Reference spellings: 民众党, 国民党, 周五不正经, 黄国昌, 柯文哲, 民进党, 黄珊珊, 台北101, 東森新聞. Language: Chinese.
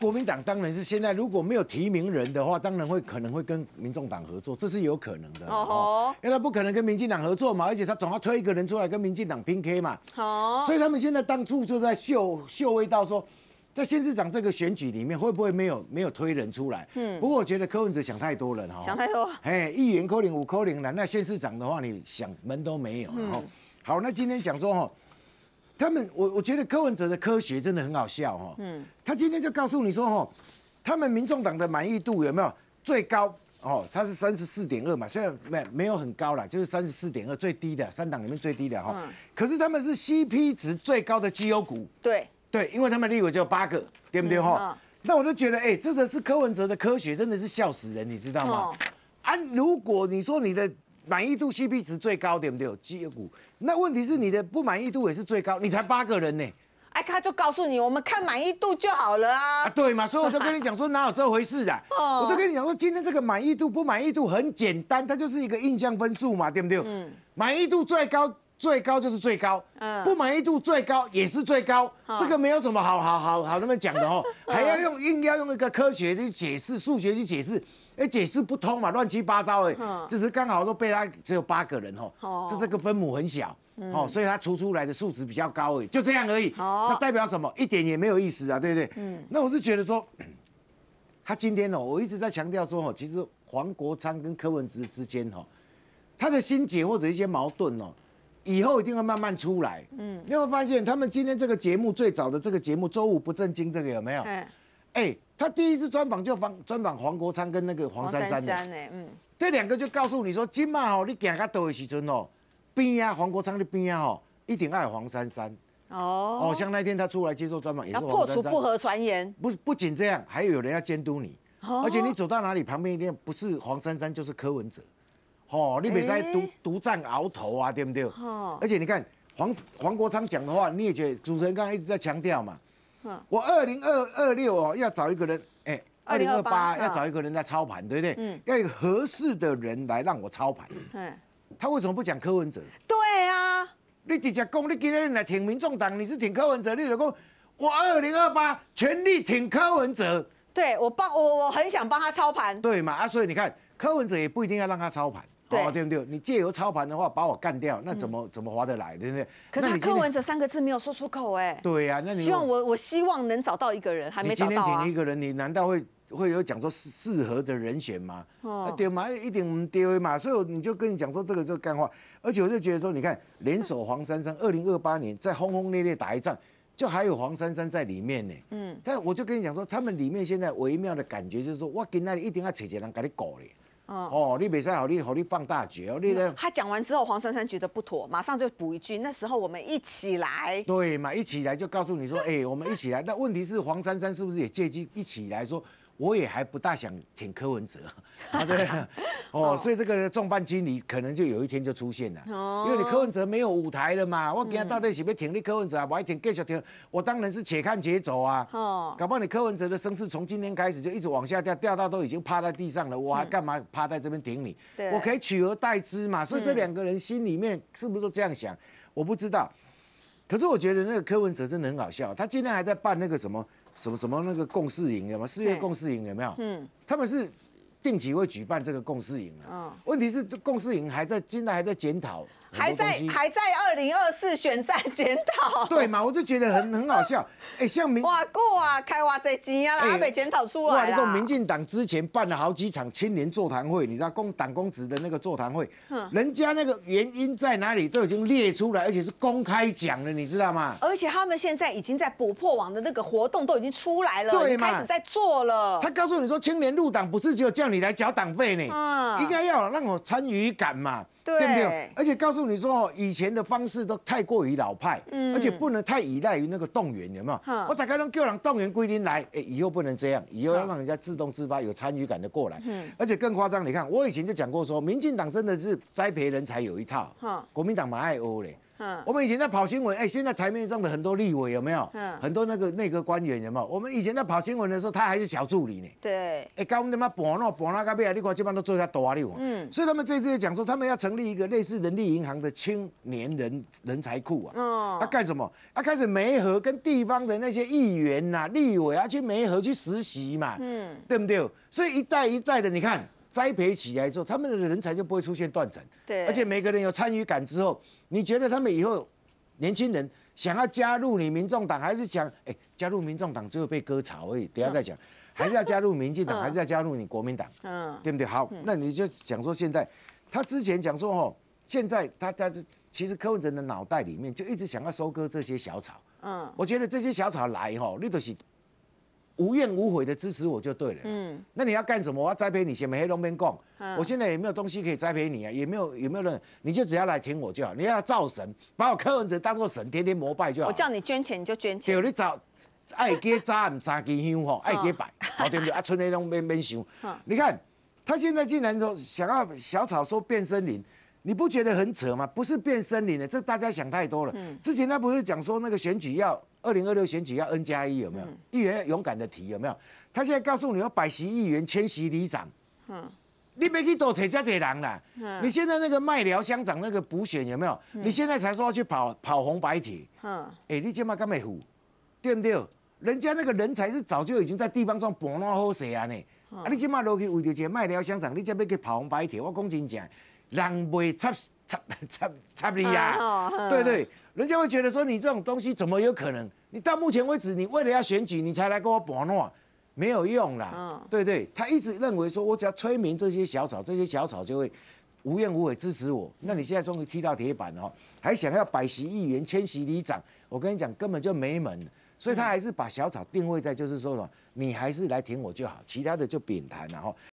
国民党当然是现在如果没有提名人的话，当然会可能会跟民众党合作，这是有可能的哦，因为他不可能跟民进党合作嘛，而且他总要推一个人出来跟民进党拼 K 嘛，哦，所以他们现在当初就在秀味道说。 在县市长这个选举里面，会不会没有推人出来？嗯，不过我觉得柯文哲想太多了哈，想太多。哎，议员扣零五扣零了，那县市长的话，你想门都没有。嗯，好，那今天讲说哈，他们我觉得柯文哲的科学真的很好笑哈。嗯，他今天就告诉你说哈，他们民众党的满意度有没有最高？哦，他是34.2嘛，虽然没有很高啦，就是34.2最低的三党里面最低的哈。嗯，可是他们是 CP 值最高的绩优股。对。 对，因为他们立委只有8个，对不对哈？嗯，那我就觉得，哎，这个是柯文哲的科学，真的是笑死人，你知道吗？嗯，啊，如果你说你的满意度 CP 值最高，对不对？绩优股，那问题是你的不满意度也是最高，你才8个人呢。哎，他就告诉你，我们看满意度就好了啊。啊，对嘛，所以我就跟你讲说，哪有这回事啊？嗯，我就跟你讲说，今天这个满意度不满意度很简单，它就是一个印象分数嘛，对不对？嗯，满意度最高。 最高就是最高，不满意度最高也是最高，这个没有什么好那么讲的哦，还要硬要用一个科学去解释，数学去解释，哎，解释不通嘛，乱七八糟哎，只是刚好说被他只有8个人哦，这个分母很小哦，所以他除出来的数值比较高哎，就这样而已，那代表什么？一点也没有意思啊，对不对？嗯，那我是觉得说，他今天哦，我一直在强调说哦，其实黄国昌跟柯文哲之间哦，他的心结或者一些矛盾哦。 以后一定会慢慢出来，嗯，你会发现他们今天这个节目最早的这个节目《周五不正经》这个有没有？哎，他第一次专访就专访黄国昌跟那个黄珊珊的，嗯，这2个就告诉你说，今嘛哦，你行到多的时阵哦，边啊黄国昌的边啊哦，一定爱黄珊珊。哦，像那天他出来接受专访也是黄珊珊。要破除不合传言。不仅这样，还有人要监督你，而且你走到哪里，旁边一定不是黄珊珊就是柯文哲。 哦，你袂使独占鳌头啊，对不对？哦，而且你看黄国昌讲的话，你也觉得主持人刚刚一直在强调嘛。嗯，我2026哦要找一个人，哎，2028要找一个人来操盘，对不对？嗯，要一个合适的人来让我操盘。嗯，他为什么不讲柯文哲？对啊，你直接讲，你今天来挺民众党，你是挺柯文哲，你就讲我2028全力挺柯文哲。对，我很想帮他操盘。对嘛啊，所以你看柯文哲也不一定要让他操盘。 哦，对不对？你借由操盘的话，把我干掉，那怎么划得来，对不对？可是他柯文哲3个字没有说出口，哎。对呀，那你我希望能找到一个人，还没找到。你今天挺一个人，你难道会有讲说适合的人选吗？哦，对嘛，一点唔对嘛，所以你就跟你讲说这个就干话，而且我就觉得说，你看联手黄珊珊，2028年再轰轰烈烈打一仗，就还有黄珊珊在里面呢。嗯，但我就跟你讲说，他们里面现在微妙的感觉就是说，我今天一定要找一个人给你搞咧。 哦，你袂使，好你放大决哦，你呢？他讲完之后，黄珊珊觉得不妥，马上就补一句：那时候我们一起来。对嘛，一起来就告诉你说，哎，我们一起来。但问题是，黄珊珊是不是也借机一起来说，我也还不大想挺柯文哲，对。哦，所以这个重磅经理可能就有一天就出现了，因为你柯文哲没有舞台了嘛。我今天到底是要挺你柯文哲，我还挺继续挺，我当然是且看且走啊。哦，搞不好你柯文哲的声势从今天开始就一直往下掉，掉到都已经趴在地上了，我还干嘛趴在这边挺你？我可以取而代之嘛。所以这2个人心里面是不是都这样想？我不知道。可是我觉得那个柯文哲真的很好笑，他今天还在办那个什么那个共事营，有没有？4月共事营有没有？嗯，他们是。 定期会举办这个共事营啊，问题是共事营现在还在检讨，还在2024选战检讨，对嘛？我就觉得很好笑，哎，像哇，过啊，开哇塞钱啊，阿北检讨出来啦。哇，民进党之前办了好几场青年座谈会，你知道党公职的那个座谈会，人家那个原因在哪里都已经列出来，而且是公开讲了，你知道吗？而且他们现在已经在补破网的那个活动都已经出来了，对嘛？开始在做了。他告诉你说，青年入党不是只有叫你。 你来缴党费呢，嗯，应该要让我参与感嘛， 对， 对不对？而且告诉你说，以前的方式都太过于老派，嗯，而且不能太依赖于那个动员，有没有？嗯，我大概让叫人动员规定来，哎，以后不能这样，以后要让人家自动自发有参与感的过来。嗯，而且更夸张，你看我以前就讲过说，民进党真的是栽培人才有一套，嗯，国民党蛮爱欧嘞。嗯，我们以前在跑新闻，哎，现在台面上的很多立委有没有？嗯，很多那个内阁官员有没有？我们以前在跑新闻的时候，他还是小助理呢。对。哎，搞我们他妈绑了绑那个边，你看基本上都做他多啊，你我。嗯。所以他们这次也讲说，他们要成立一个类似人力银行的青年人才库啊。哦。他干什么？他开始媒合跟地方的那些议员呐、立委啊去媒合去实习嘛。嗯。对不对？所以一代一代的，你看。 栽培起来之后，他们的人才就不会出现断层。对，而且每个人有参与感之后，你觉得他们以后年轻人想要加入你民众党，还是想哎、加入民众党只有被割草而已？等一下再讲，还是要加入民进党，还是要加入你国民党？嗯，对不对？好，那你就讲说现在他之前讲说哦，现在他其实柯文哲的脑袋里面就一直想要收割这些小草。嗯，我觉得这些小草来吼，你都是。 无怨无悔的支持我就对了。嗯，那你要干什么？我要栽培你，写黑龙边供。我现在也没有东西可以栽培你啊，也没有人，你就只要来听我就好。你要造神，把我柯文哲当做神，天天膜拜就好。我叫你捐钱你就捐钱。对，你找爱给扎唔扎支香吼，爱给摆，好对不对？啊，村内拢免想。你看他现在竟然说想要小草说变森林。 你不觉得很扯吗？不是变森林的，这大家想太多了。嗯、之前他不是讲说那个选举要2026选举要 N+1有没有？嗯、议员要勇敢的提有没有？他现在告诉你要100席议员、1000席里长，嗯，你没去多扯这些人啦。嗯、你现在那个麦寮乡长那个补选有没有？嗯、你现在才说要去跑红白铁，嗯，哎、欸，你这嘛干咩虎，对不对？人家那个人才是早就已经在地方上绑烂好势啊呢。嗯、啊，你这嘛落去为着一个麦寮乡长，你这要去跑红白铁，我讲真正。 人袂插你呀、啊，对对，人家会觉得说你这种东西怎么有可能？你到目前为止，你为了要选举，你才来跟我绑弄，没有用啦，哦、对对，他一直认为说我只要催眠这些小草，这些小草就会无怨无悔支持我。那你现在终于踢到铁板了、哦，还想要100席议员、1000席里长，我跟你讲根本就没门。 所以他还是把小草定位在，就是说什么，你还是来挺我就好，其他的就扁谈了哈。